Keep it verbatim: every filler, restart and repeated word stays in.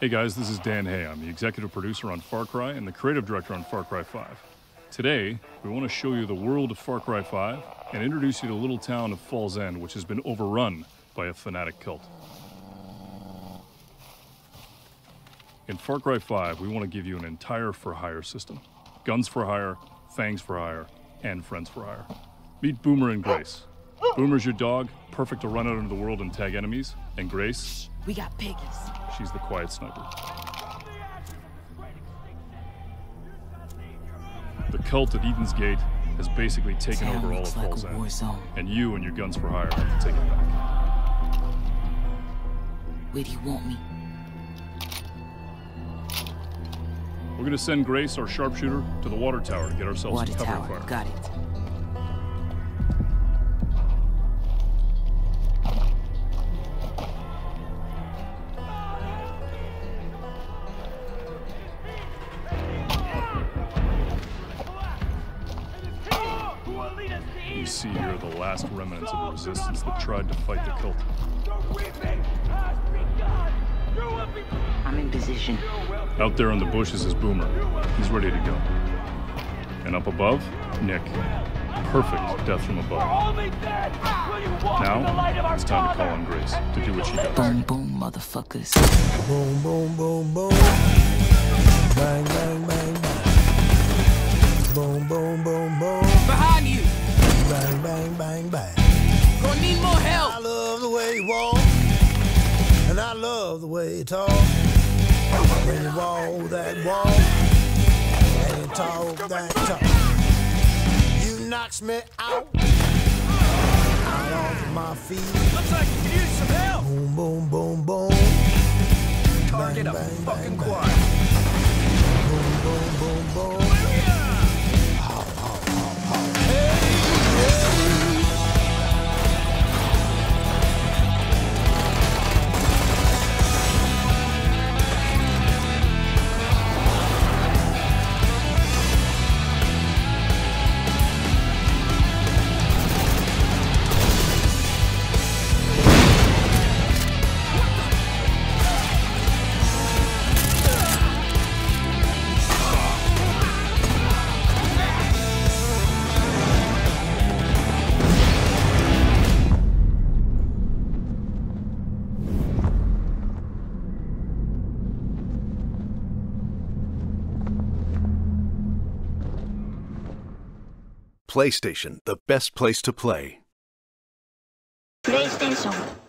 Hey guys, this is Dan Hay. I'm the executive producer on Far Cry and the creative director on Far Cry five. Today, we want to show you the world of Far Cry five and introduce you to the little town of Falls End, which has been overrun by a fanatic cult. In Far Cry five, we want to give you an entire for-hire system. Guns for hire, fangs for hire, and friends for hire. Meet Boomer and Grace. Boomer's your dog, perfect to run out into the world and tag enemies, and Grace... We got Pegasus. She's the quiet sniper. The cult at Eden's Gate has basically taken Town over all of Falls End, like and you and your guns for hire have to take it back. Where do you want me? We're gonna send Grace, our sharpshooter, to the water tower to get ourselves water some cover tower. Fire. Got it. You see here are the last remnants of the resistance that tried to fight the cult. I'm in position. Out there in the bushes is Boomer. He's ready to go. And up above, Nick. Perfect death from above. Now, it's time to call on Grace to do what she does. Boom, boom, motherfuckers. Boom, boom, boom, boom. Bang, bang, bang, bang. Boom, boom, boom, boom. Behind you. Bang, bang, bang, bang. Gonna need more help. I love the way you walk, and I love the way you talk. When you walk that walk, and you talk that talk, you knocks me out. I'm off my feet. Looks like you could use some help. Boom, boom, boom, boom. Target a fucking quad. Boom, boom, boom, boom. Hop, hop, hop, hop. Hey! PlayStation, the best place to play. PlayStation.